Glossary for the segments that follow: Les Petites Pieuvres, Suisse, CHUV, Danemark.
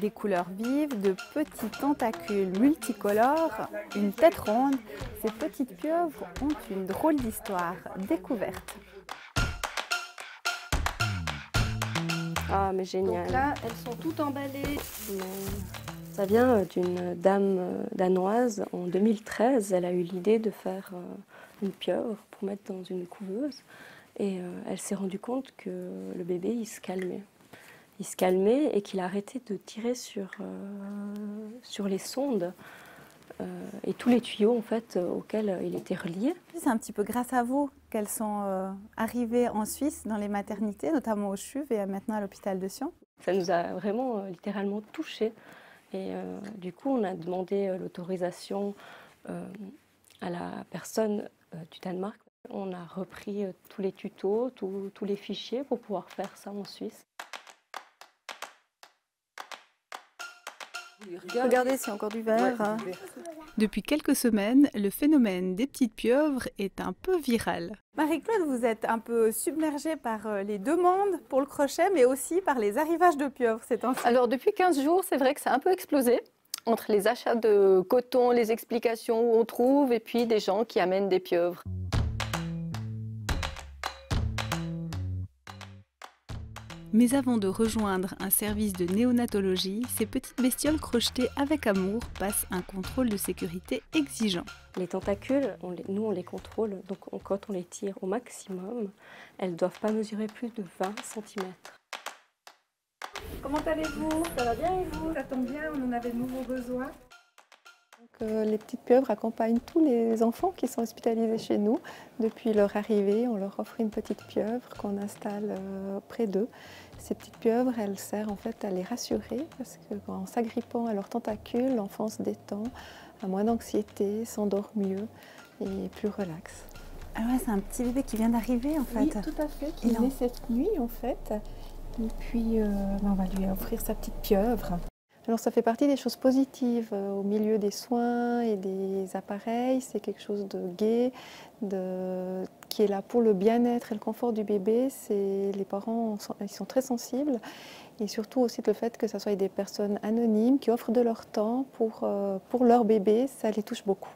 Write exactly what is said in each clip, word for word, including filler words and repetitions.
des couleurs vives, de petits tentacules multicolores, une tête ronde. Ces petites pieuvres ont une drôle d'histoire découverte. Ah, mais génial. Donc là, elles sont toutes emballées. Ça vient d'une dame danoise. En deux mille treize, elle a eu l'idée de faire une pieuvre pour mettre dans une couveuse. Et elle s'est rendue compte que le bébé, il se calmait. Il se calmait et qu'il arrêtait de tirer sur, euh, sur les sondes euh, et tous les tuyaux en fait, auxquels il était relié. C'est un petit peu grâce à vous qu'elles sont euh, arrivées en Suisse dans les maternités, notamment au C H U V et maintenant à l'hôpital de Sion. Ça nous a vraiment euh, littéralement touchés. Et euh, du coup, on a demandé euh, l'autorisation euh, à la personne euh, du Danemark. On a repris euh, tous les tutos, tout, tous les fichiers pour pouvoir faire ça en Suisse. Regardez, c'est encore du verre. Ouais. Depuis quelques semaines, le phénomène des petites pieuvres est un peu viral. Marie-Claude, vous êtes un peu submergée par les demandes pour le crochet, mais aussi par les arrivages de pieuvres ces temps-ci. Alors, depuis quinze jours, c'est vrai que ça a un peu explosé. Entre les achats de coton, les explications où on trouve, et puis des gens qui amènent des pieuvres. Mais avant de rejoindre un service de néonatologie, ces petites bestioles crochetées avec amour passent un contrôle de sécurité exigeant. Les tentacules, on les, nous on les contrôle, donc on, quand on les tire au maximum, elles ne doivent pas mesurer plus de vingt centimètres. Comment allez-vous? Ça va bien et vous? Ça tombe bien, on en avait de nouveaux besoins. Donc, euh, les petites pieuvres accompagnent tous les enfants qui sont hospitalisés chez nous. Depuis leur arrivée, on leur offre une petite pieuvre qu'on installe euh, près d'eux. Ces petites pieuvres, elles servent en fait à les rassurer parce qu'en s'agrippant à leurs tentacules, l'enfant se détend, a moins d'anxiété, s'endort mieux et plus relax. Ah ouais, c'est un petit bébé qui vient d'arriver en fait. Oui, tout à fait, qui est né cette nuit en fait. Et puis, euh, on va lui offrir sa petite pieuvre. Alors ça fait partie des choses positives au milieu des soins et des appareils, c'est quelque chose de gai, de... qui est là pour le bien-être et le confort du bébé. Les parents ils sont très sensibles et surtout aussi le fait que ce soit des personnes anonymes qui offrent de leur temps pour, pour leur bébé, ça les touche beaucoup.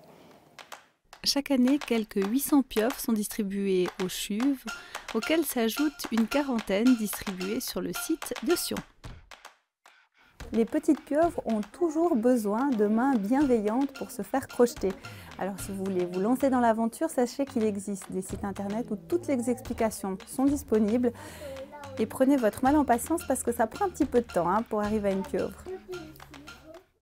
Chaque année, quelques huit cents pieuvres sont distribuées au C H U V, auxquelles s'ajoutent une quarantaine distribuées sur le site de Sion. Les petites pieuvres ont toujours besoin de mains bienveillantes pour se faire crocheter. Alors si vous voulez vous lancer dans l'aventure, sachez qu'il existe des sites internet où toutes les explications sont disponibles. Et prenez votre mal en patience parce que ça prend un petit peu de temps hein, pour arriver à une pieuvre.